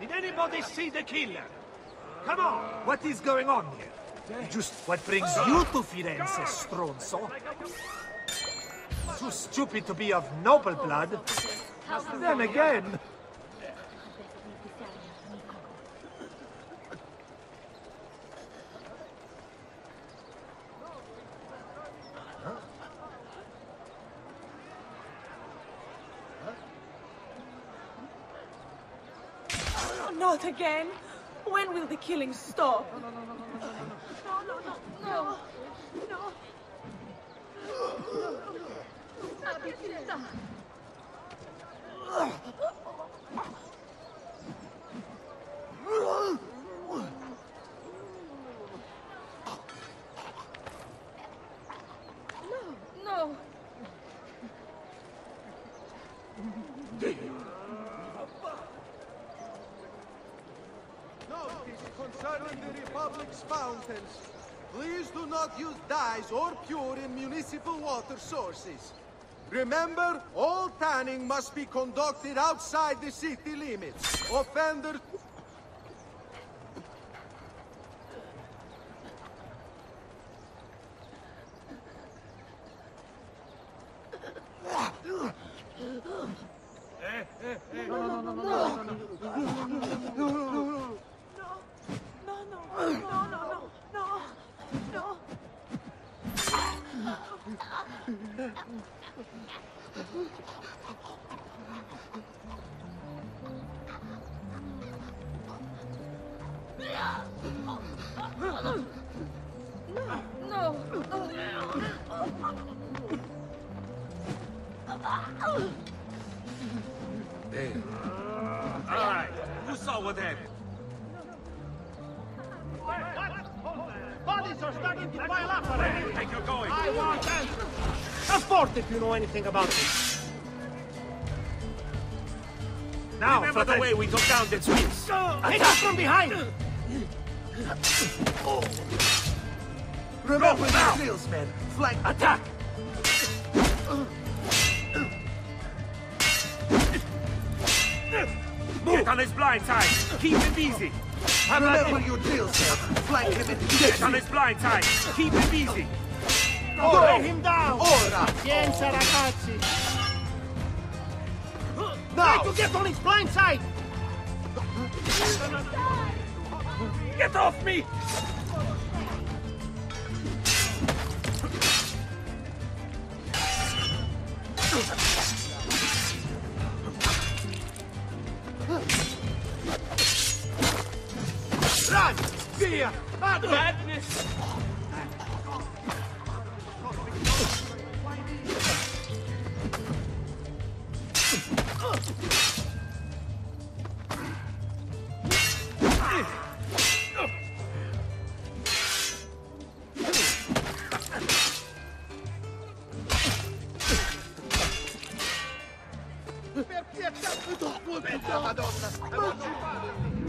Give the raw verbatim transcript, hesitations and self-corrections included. Did anybody see the killer? Come on! What is going on here? Just what brings you to Firenze, stronzo? Too stupid to be of noble blood. Then again... Not again! When will the killing stop? No, no, no, no, no, no, no, no, no, no, no, no, no. Concerning the Republic's fountains, please do not use dyes or pure in municipal water sources. Remember, all tanning must be conducted outside the city limits. Offenders... if you know anything about this. Now, remember the way we took down the Swiss. Hit us from behind! Oh. Remember the drills, men. Flank attack! Move on his blind side! Keep him easy! Remember your drills, men. Flank him in. Get on his blind side! Keep him easy! Oh, no. Lay him down! Ora! Pazienza, ragazzi! Now! Try to get on his blind side! Get off me! Run! Via! Madness! Per pietà, Madonna! Madonna!